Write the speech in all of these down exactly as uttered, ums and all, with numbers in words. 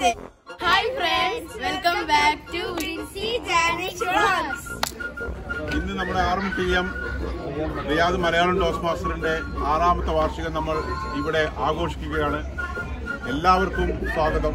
Namaste. Hi friends, welcome back to Bincy Janish Vlogs. Innu nammude R M T M Riyadh Malayalam Toastmaster inde ആറാമത്തെ വാർഷികം നമ്മൾ ഇവിടെ ആഘോഷിക്കുകയാണ്. എല്ലാവർക്കും സ്വാഗതം.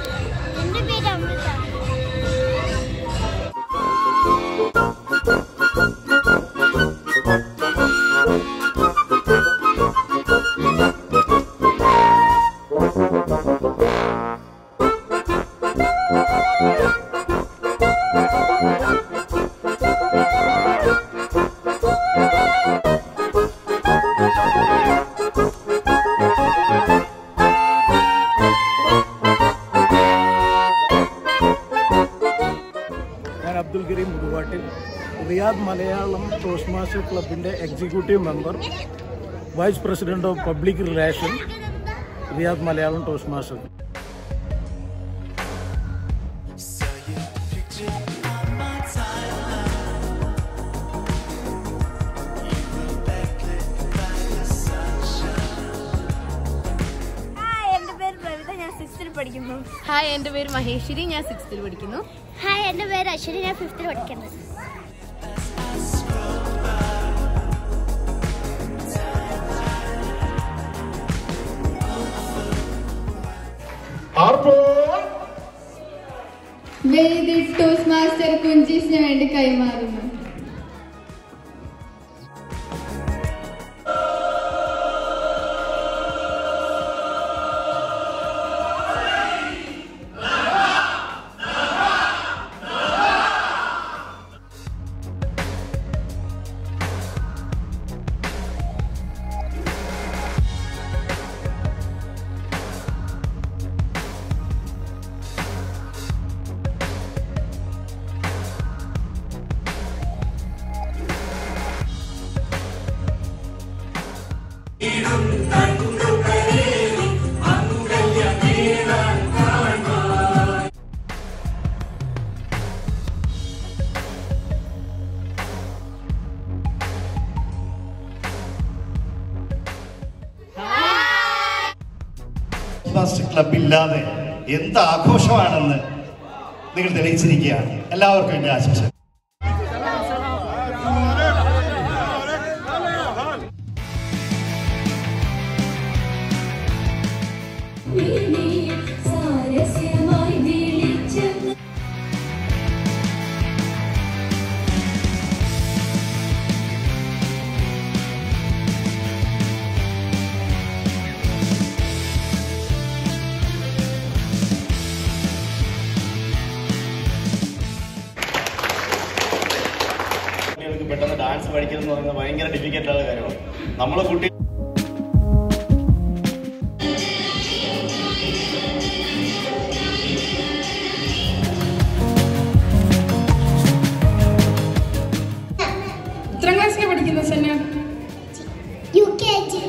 Riyadh Malayalam Toastmaster Club inde executive member, vice president of public relations, Riyadh Malayalam Toastmaster. Hi, ende per Pravitha, njan sixth il padikkunu. Hi, ende per Maheshiri, njan sixth il padikkunu. Hi, ende per Ashwini, njan fifth il padikkunu. May the Toastmaster Kunjis and Kaimaru. Club Billade, in the Akoshanan, they will delay Sinigia, allow her to ask. Dance പഠിക്കണം എന്ന് പറയുന്നത് ഭയങ്കര difficult ആയ കാര്യമാണ്. നമ്മളെ കുട്ടി എത്ര ക്ലാസ്സിൽ പഠിക്കുന്ന സന്ന? യുകെജി.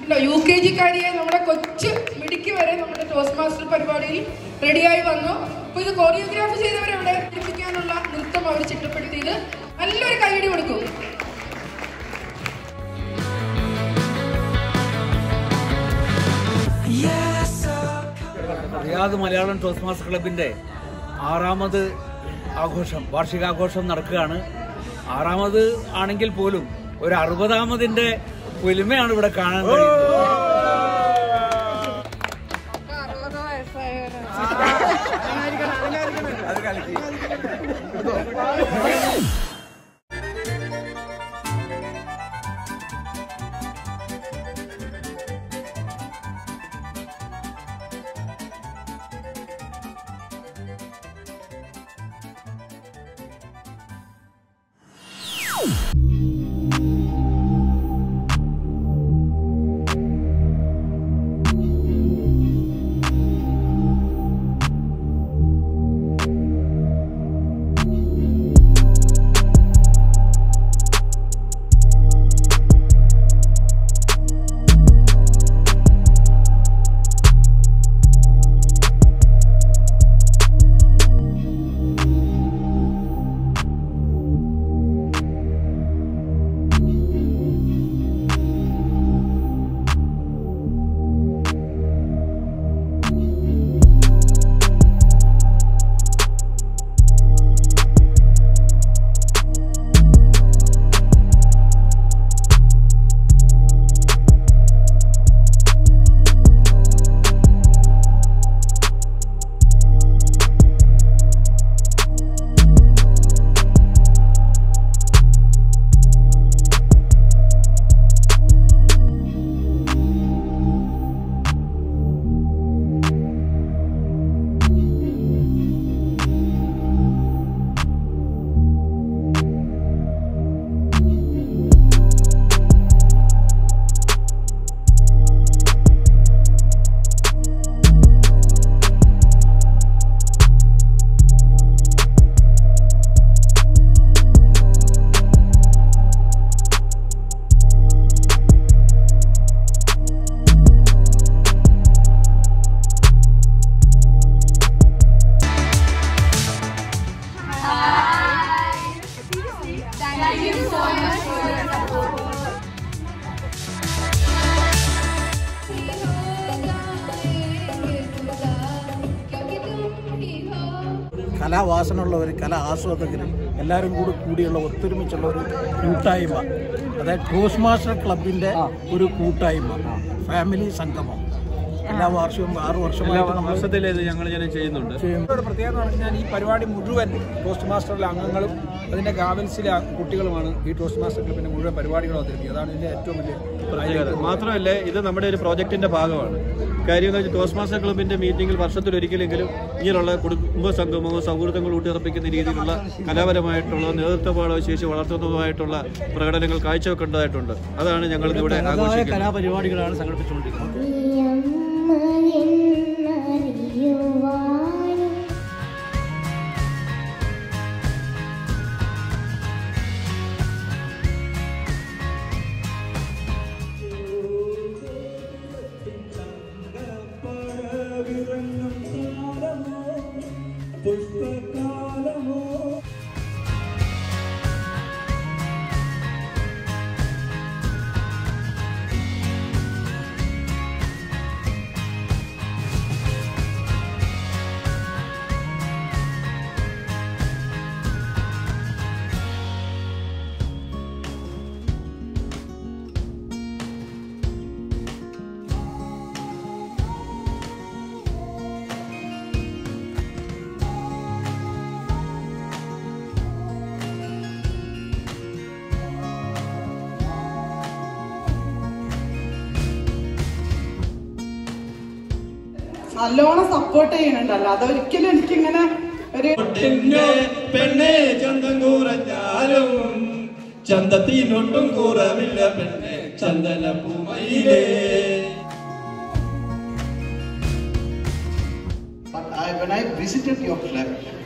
അല്ല യുകെജി കാരിയായ നമ്മുടെ കൊച്ചു മിടുക്കി വരെ നമ്മുടെ ടോസ്റ്റ് മാസ്റ്റർ പരിപാടിയിൽ റെഡിയായി വന്നു. അപ്പോൾ ഇത് കോറിയോഗ്രാഫ് ചെയ്തവരെ ഇവിടെ പഠിപ്പിക്കാനുള്ള നൃത്തം അവർ ചിട്ടപ്പെടുത്തിയത് നല്ലൊരു കൈയടി കൊടുക്കൂ. റിയാദ് മലയാളം ടോസ്റ്റ് മാസ്റ്റർ ക്ലബിന്റെ ആറാമത് ആഘോഷം വാർഷികാഘോഷം നടക്കുകയാണ്. ആറാമത് ആണെങ്കിൽ പോലും ഒരു അറുപതാമതിന്റെ പൊലിമയാണ് ഇവിടെ കാണാൻ കഴിയുന്നത്. കലാവാസനമുള്ളവർ കല ആസ്വാദകർ എല്ലാവരും കൂടി കൂടിയുള്ള ഒത്തൊരുമിച്ചുള്ള ഒരു കൂട്ടായ്മ, അതായത് ക്രോസ് മാസ്റ്റർ ക്ലബിൻ്റെ ഒരു കൂട്ടായ്മ ഫാമിലി സംഗമം എല്ലാ വർഷവും ആറ് വർഷമായിട്ട് വർഷത്തിലേത് ഞങ്ങൾ ഞാൻ ചെയ്യുന്നുണ്ട്. ഒരു പ്രത്യേകത എന്ന് പറഞ്ഞാൽ ഈ പരിപാടി മുഴുവൻ ടോസ്റ്റ് മാസ്റ്ററിലെ അംഗങ്ങളും അതിൻ്റെ ഗാവൽസിലെ കുട്ടികളുമാണ് ഈ ടോസ്റ്റ് മാസ്റ്റർ ക്ലബിൻ്റെ മുഴുവൻ പരിപാടികൾ അവതരിപ്പിക്കുക. അതാണ് ഇതിൻ്റെ ഏറ്റവും വലിയ പ്രത്യേകത. മാത്രമല്ല ഇത് നമ്മുടെ ഒരു പ്രോജക്റ്റിൻ്റെ ഭാഗമാണ്. കാര്യം എന്ന് വെച്ചാൽ ടോസ്റ്റ് മാസ്റ്റർ ക്ലബിൻ്റെ മീറ്റിങ്ങിൽ വർഷത്തിലൊരിക്കലെങ്കിലും ഇങ്ങനെയുള്ള കുടുംബ സംഗമമോ സൗഹൃദങ്ങൾ ഊട്ടിയുറപ്പിക്കുന്ന രീതിയിലുള്ള കലാപരമായിട്ടുള്ള നേതൃത്വ പാഠവശേഷി വളർത്തുന്നതുമായിട്ടുള്ള പ്രകടനങ്ങൾ കാഴ്ചവെക്കേണ്ടതായിട്ടുണ്ട്. അതാണ് ഞങ്ങൾ ഇവിടെ കലാപരിപാടികളാണ് സംഘടിപ്പിച്ചുകൊണ്ടിരിക്കുന്നത്. നല്ലോണം സപ്പോർട്ട് ചെയ്യണുണ്ടല്ലോ, അതൊരിക്കലും എനിക്കിങ്ങനെ ഒരു പെണ്ണെ ചന്തം കുറഞ്ഞാലും ചന്തത്തിനൊട്ടും കുറവില്ല പെണ്ണെ ചന്ദന പൂമയിലേ. But I, when I visited your club,